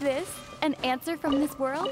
this an answer from this world?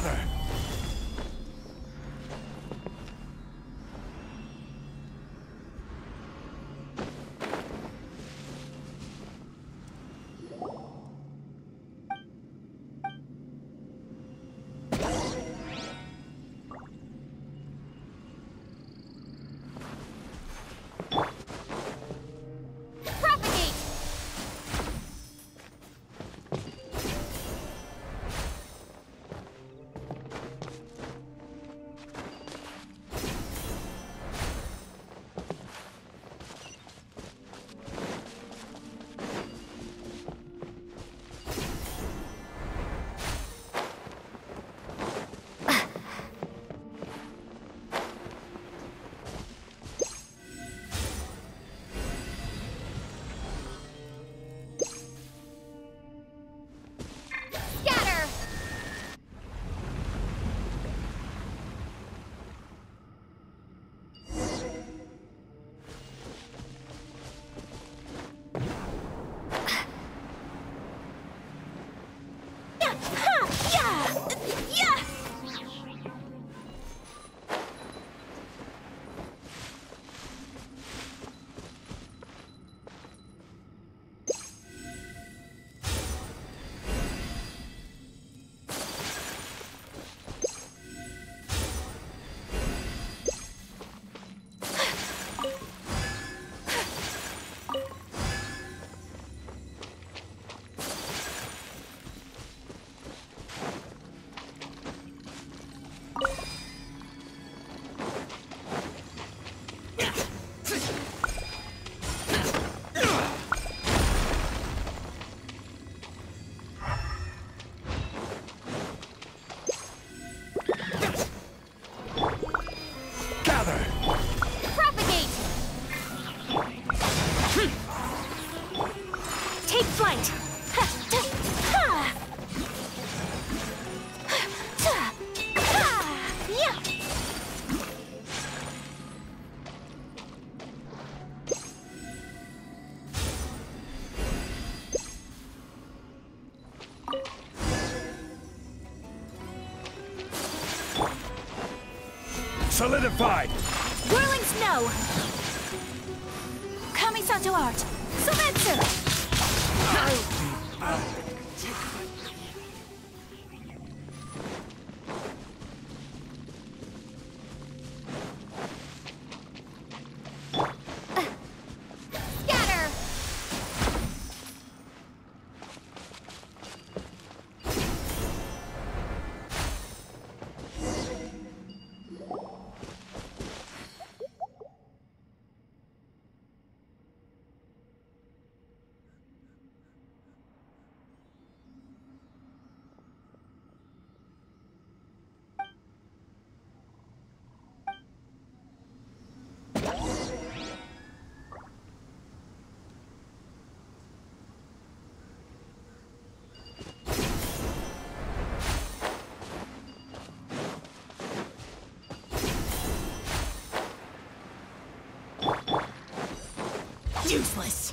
gather. Solidified! Whirling snow! Kamisato art! Silencer! Scatter! Useless.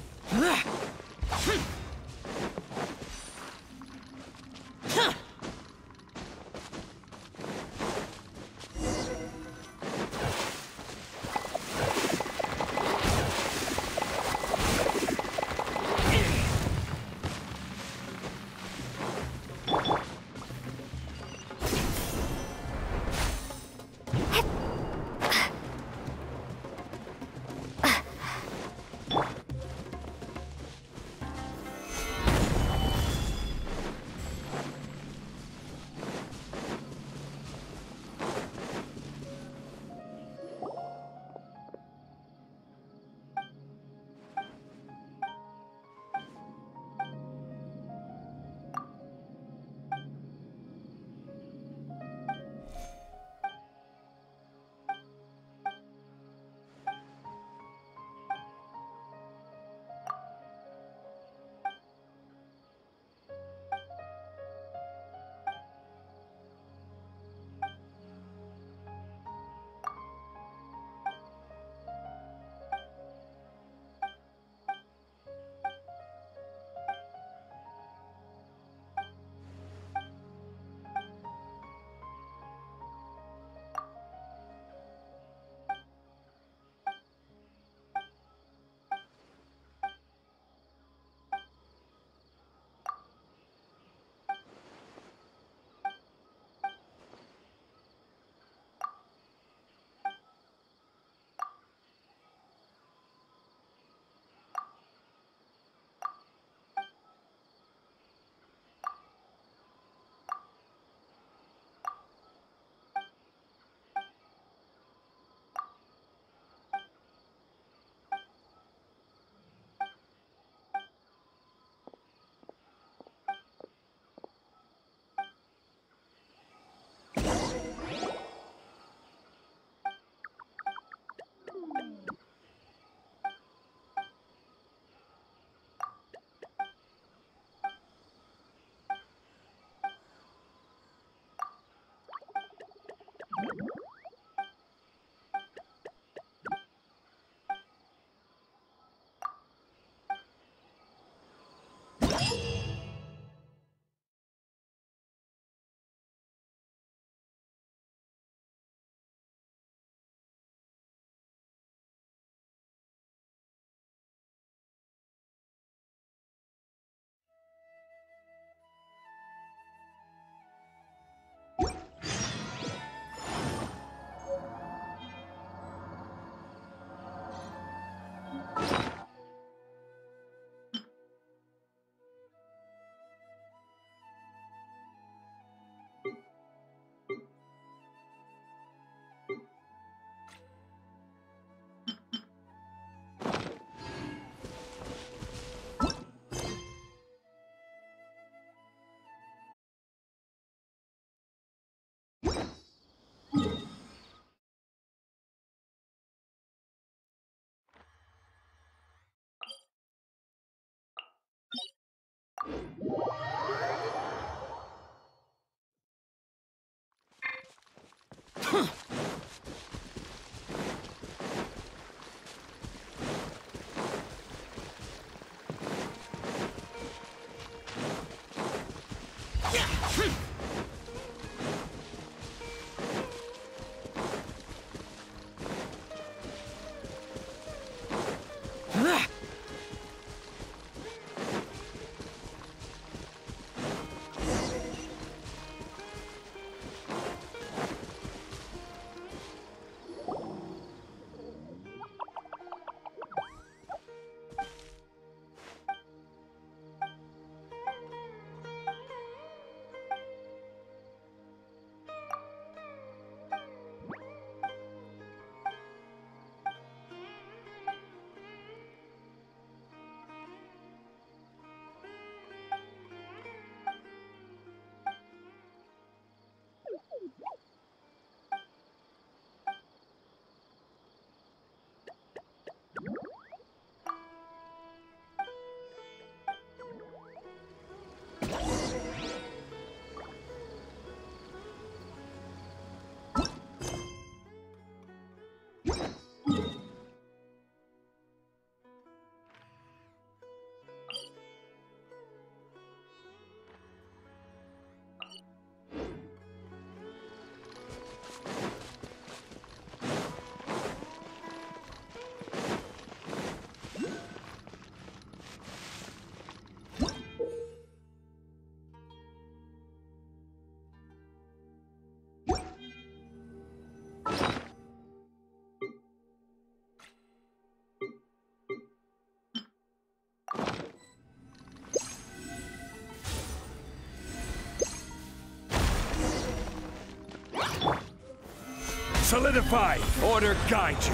Solidify! Order guide you!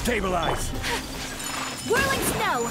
Stabilize! Whirling snow!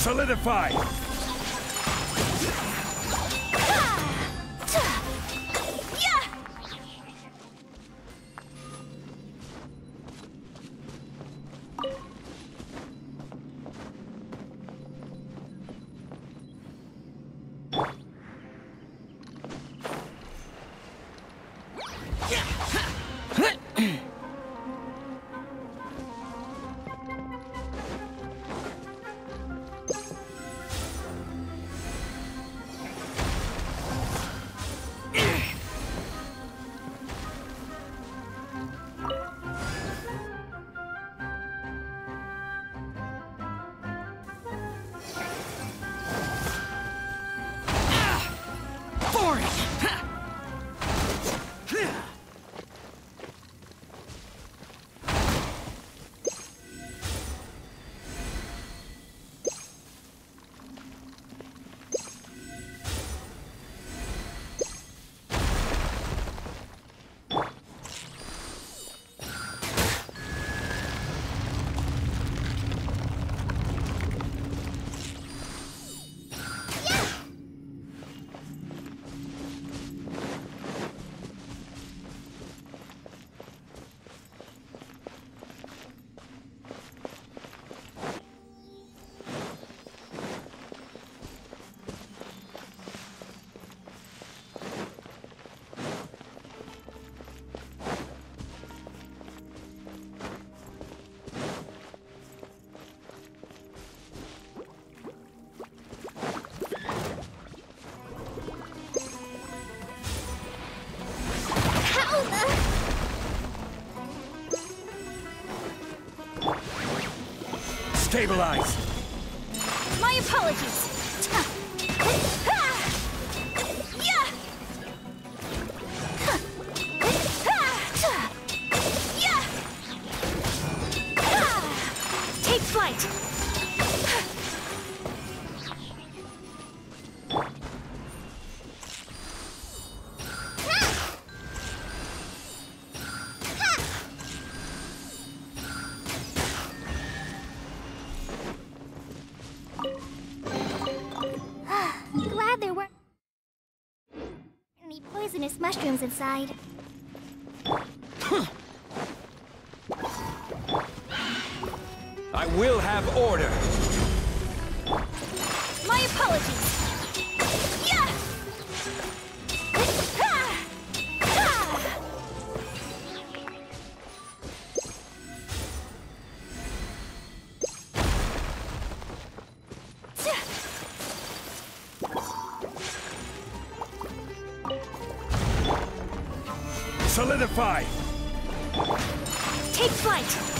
Solidify! Stabilize. My apologies. Take flight. Mushrooms inside. I will have order. My apologies. Solidify! Take flight!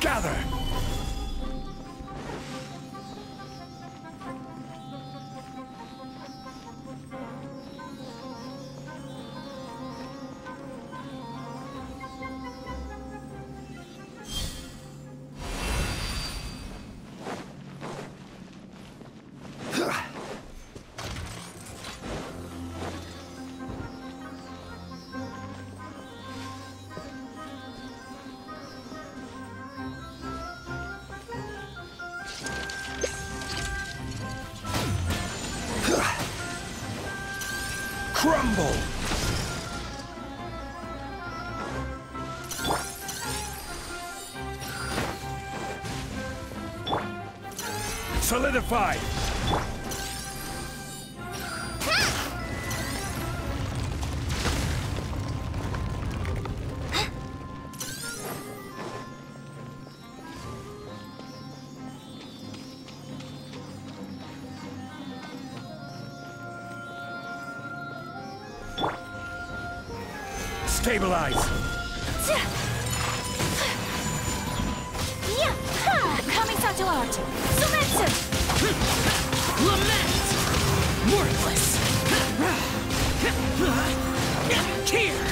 Gather! Crumble! Solidify! Stabilize. Coming such a lot. Lament. Lament. Worthless. Tear.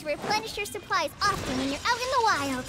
To replenish your supplies often when you're out in the wild.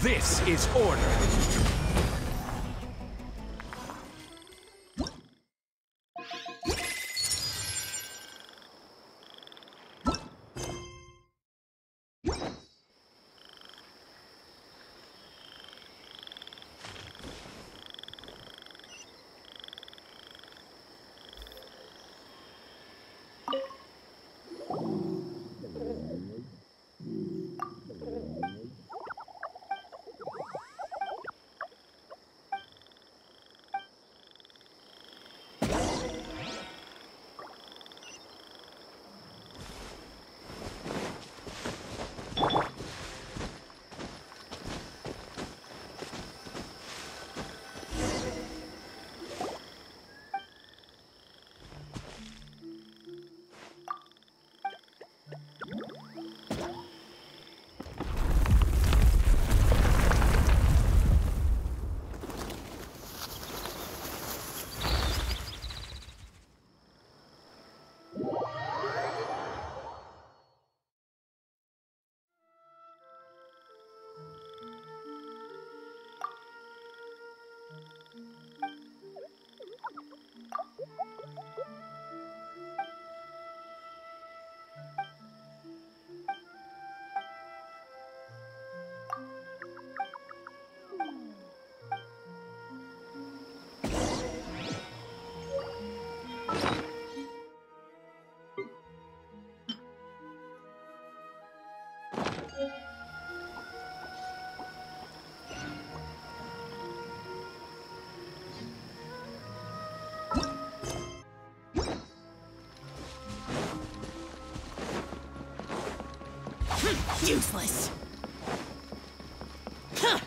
This is order. Useless. Huh.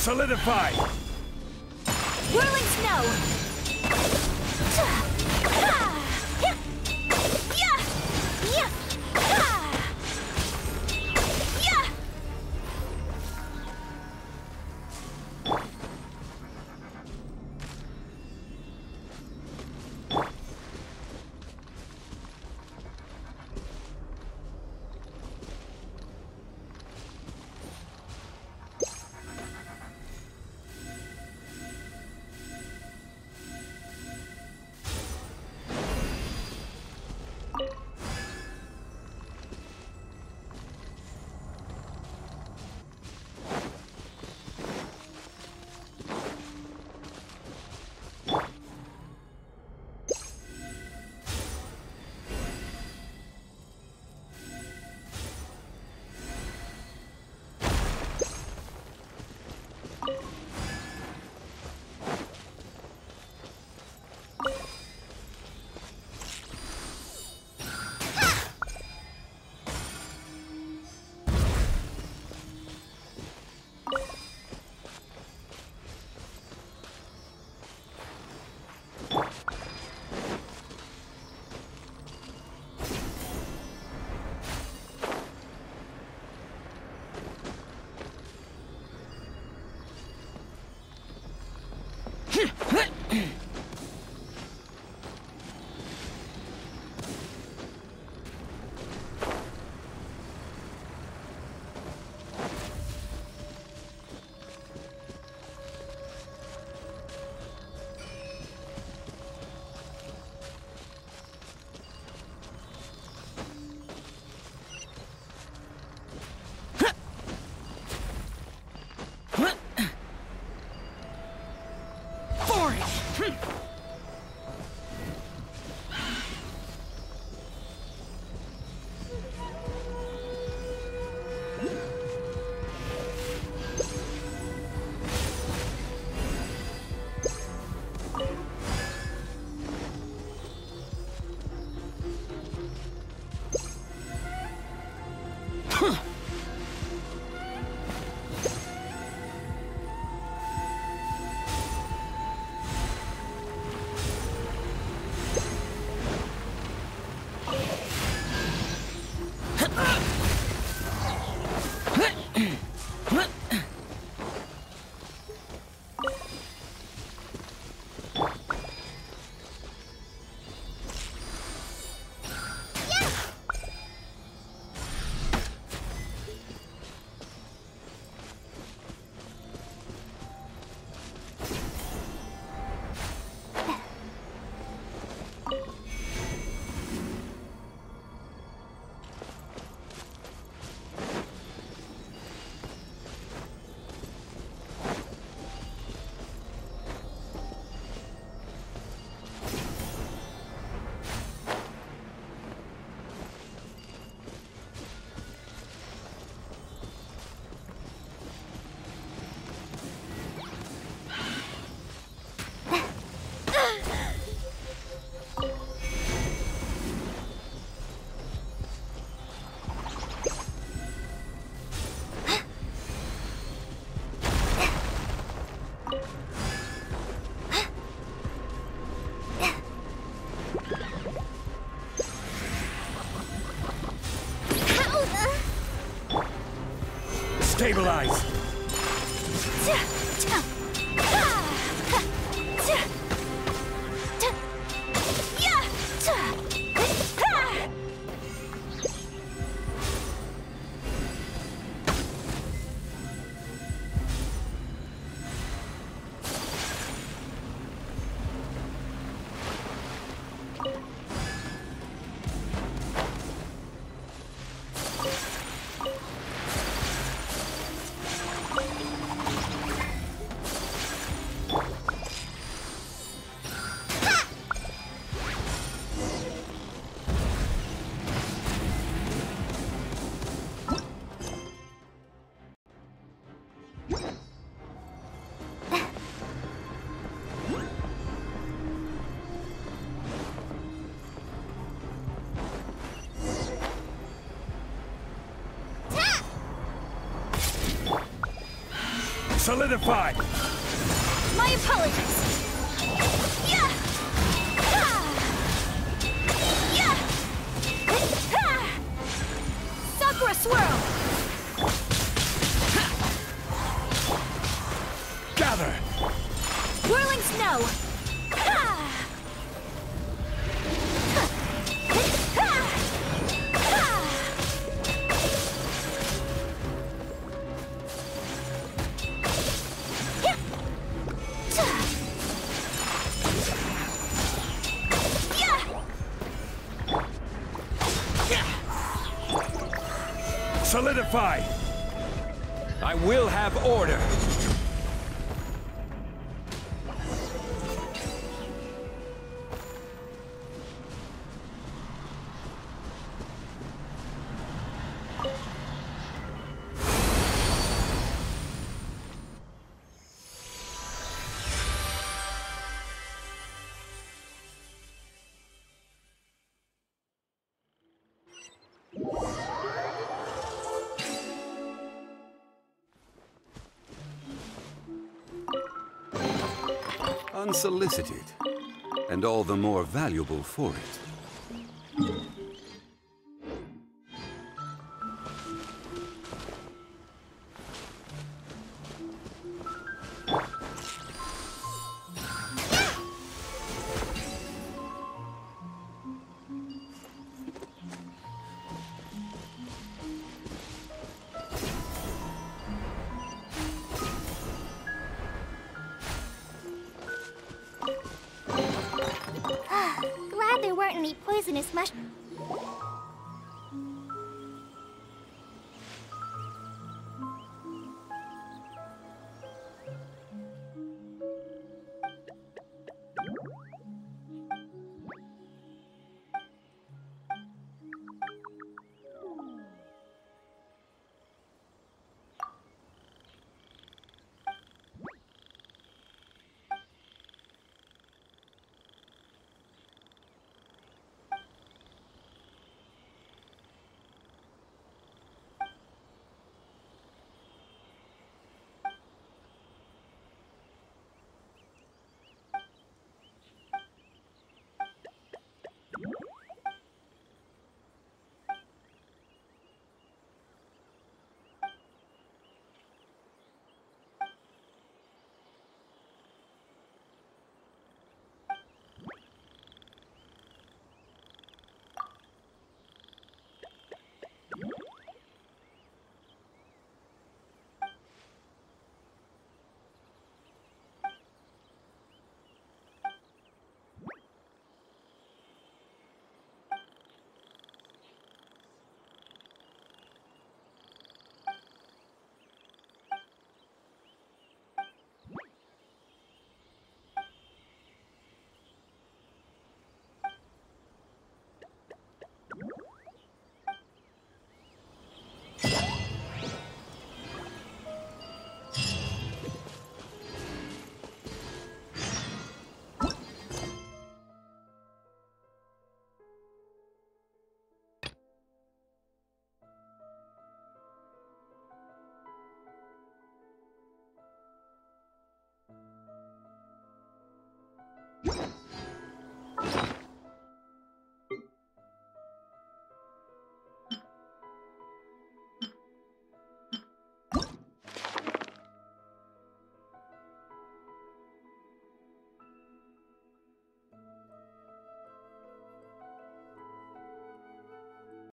solidified! Whirling snow! Stabilize! solidified. My apologies. Yeah. Ha. Yeah. Ha. Sakura swirl. Ha. Gather. Whirling snow. Ha. Solidify. I will have order. Unsolicited, and all the more valuable for it. Glad there weren't any poisonous mushrooms.